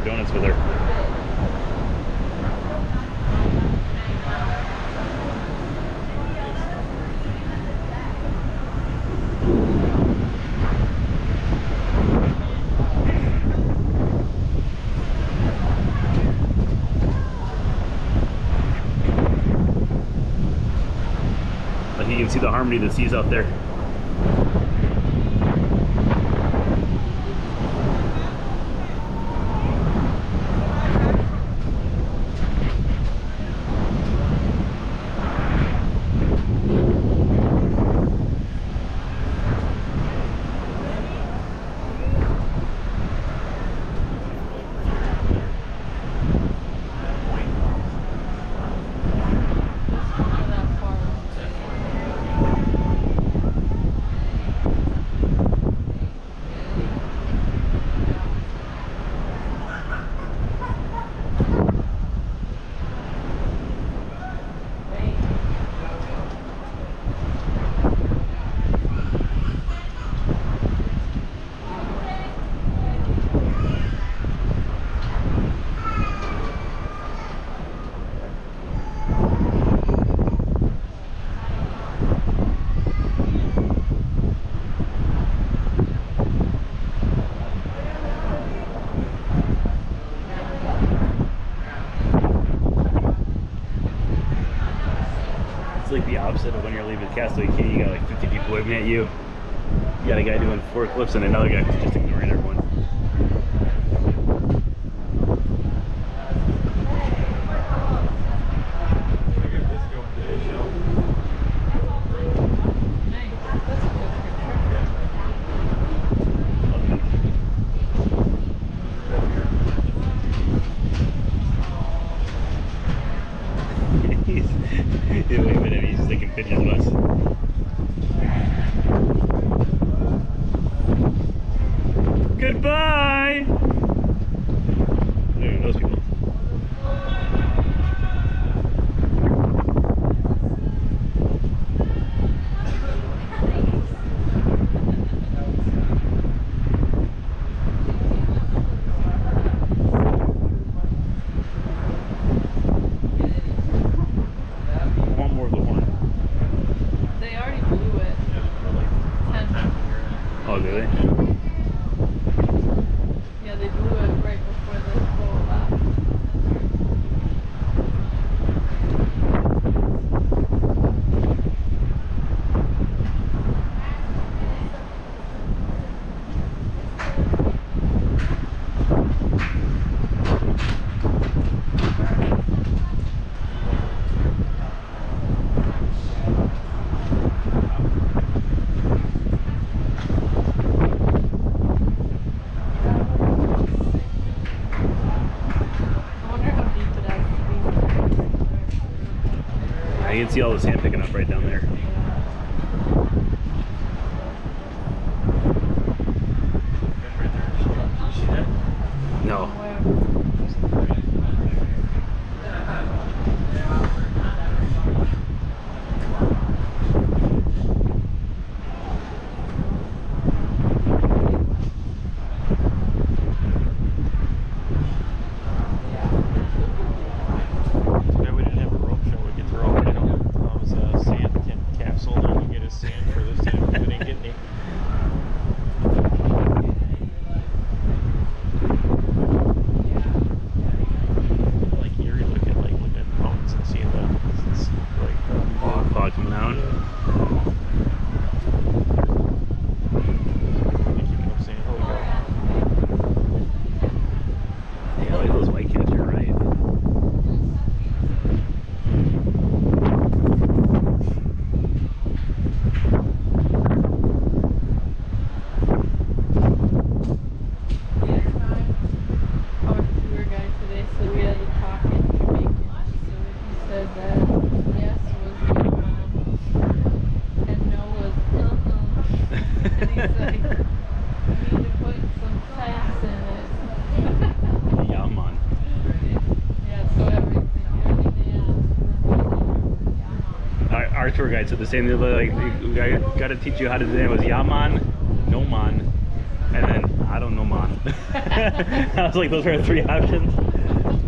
more donuts with her. You can see the harmony of the seas out there. Like the opposite of when you're leaving Castaway Cay, you got like 50 people waving at you. You got a guy doing forklifts and another guy just ignoring everyone. He's waving at me, he's taking pictures of us. Goodbye! There, those people. Oh, do they? Yeah, they blew it right before the boat left. I can see all the sand picking up right down there. No. Our tour guide said the same. Like, I got to teach you how to say it. It was Yaman, Noman, and then I don't know man. I was like, those are 3 options.